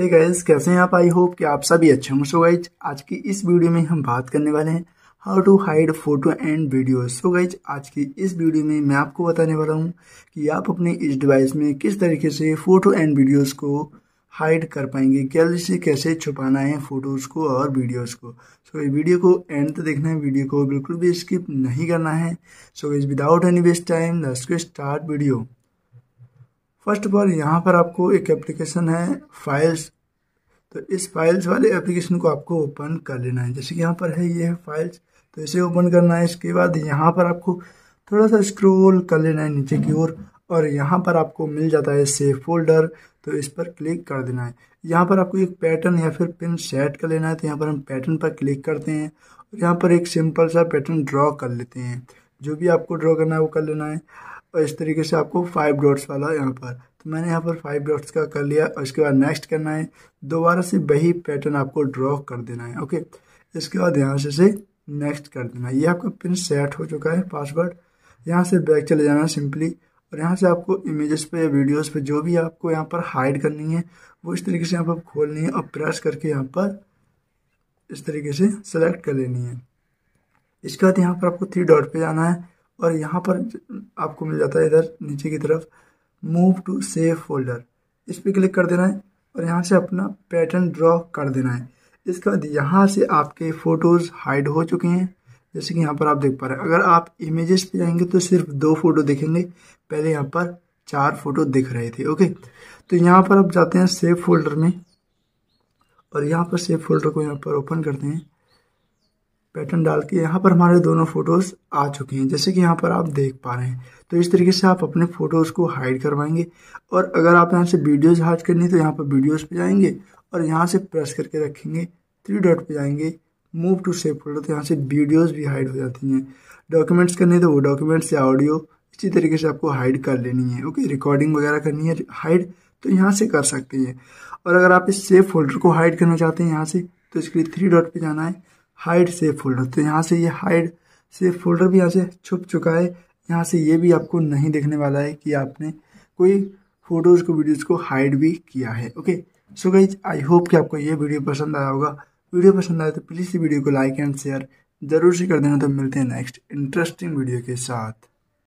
Hey guys, कैसे हैं आप? आई होप कि आप सभी अच्छे होंगे। सो गाइज, आज की इस वीडियो में हम बात करने वाले हैं how to hide photo and video. So guys, आज की इस वीडियो में मैं आपको बताने वाला हूं कि आप अपने इस डिवाइस में किस तरीके से फ़ोटो एंड वीडियोस को हाइड कर पाएंगे, गैलरी से कैसे छुपाना है फ़ोटोज़ को और वीडियोज़ को। सो इस वीडियो को एंड तक देखना है, वीडियो को बिल्कुल भी स्किप नहीं करना है। So guys, without any waste time let's get start video. First of all, यहाँ पर आपको एक एप्लीकेशन है फाइल्स, तो इस फाइल्स वाले एप्लीकेशन को आपको ओपन कर लेना है। जैसे कि यहाँ पर है, ये है फाइल्स, तो इसे ओपन करना है। इसके बाद यहाँ पर आपको थोड़ा सा स्क्रॉल कर लेना है नीचे की ओर और यहाँ पर आपको मिल जाता है सेव फोल्डर, तो इस पर क्लिक कर देना है। यहाँ पर आपको एक पैटर्न या फिर पिन सेट कर लेना है, तो यहाँ पर हम पैटर्न पर क्लिक करते हैं और यहाँ पर एक सिंपल सा पैटर्न ड्रॉ कर लेते हैं। जो भी आपको ड्रॉ करना है वो कर लेना है। और इस तरीके से आपको 5 डॉट्स वाला यहाँ पर, तो मैंने यहाँ पर 5 डॉट्स का कर लिया और इसके बाद नेक्स्ट करना है। दोबारा से वही पैटर्न आपको ड्रॉ कर देना है। ओके, इसके बाद यहाँ से नेक्स्ट कर देना है। ये आपका पिन सेट हो चुका है, पासवर्ड। यहाँ से बैक चले जाना है सिंपली और यहाँ से आपको इमेजेस पे या वीडियोज़ पे जो भी आपको यहाँ पर हाइड करनी है वो इस तरीके से यहाँ पर खोलनी है और प्रेस करके यहाँ पर इस तरीके से सेलेक्ट कर लेनी है। इसके बाद यहाँ पर आपको 3 डॉट पे जाना है और यहाँ पर आपको मिल जाता है इधर नीचे की तरफ मूव टू सेव फोल्डर, इस पर क्लिक कर देना है और यहाँ से अपना पैटर्न ड्रॉ कर देना है। इसके बाद यहाँ से आपके फ़ोटोज़ हाइड हो चुके हैं, जैसे कि यहाँ पर आप देख पा रहे हैं। अगर आप इमेजेस पे जाएंगे तो सिर्फ 2 फ़ोटो दिखेंगे, पहले यहाँ पर 4 फ़ोटो दिख रहे थे। ओके, तो यहाँ पर आप जाते हैं सेव फोल्डर में और यहाँ पर सेव फोल्डर को यहाँ पर ओपन करते हैं। पैटर्न डाल के यहाँ पर हमारे दोनों फ़ोटोज़ आ चुके हैं, जैसे कि यहाँ पर आप देख पा रहे हैं। तो इस तरीके से आप अपने फ़ोटोज़ को हाइड करवाएंगे। और अगर आप यहाँ से वीडियोज़ हाइड करनी है तो यहाँ पर वीडियोज़ पे जाएंगे और यहाँ से प्रेस करके रखेंगे, 3 डॉट पे जाएंगे मूव टू सेव फोल्डर, तो यहाँ से वीडियोज़ भी हाइड हो जाती हैं। डॉक्यूमेंट्स करनी है तो वो डॉक्यूमेंट्स या ऑडियो इसी तरीके से आपको हाइड कर लेनी है। ओके, रिकॉर्डिंग वगैरह करनी है हाइड तो यहाँ से कर सकते हैं। और अगर आप इस सेव फोल्डर को हाइड करना चाहते हैं यहाँ से, तो इसके लिए 3 डॉट पर जाना है, हाइड सेव फोल्डर, तो यहाँ से ये हाइड सेव फोल्डर भी यहाँ से छुप चुका है। यहाँ से ये भी आपको नहीं दिखने वाला है कि आपने कोई फ़ोटोज़ को वीडियोज़ को हाइड भी किया है। Okay, so guys, I hope कि आपको ये वीडियो पसंद आया होगा। वीडियो पसंद आए तो प्लीज़ इस वीडियो को लाइक एंड शेयर ज़रूर से कर देना। तो मिलते हैं नेक्स्ट इंटरेस्टिंग वीडियो के साथ।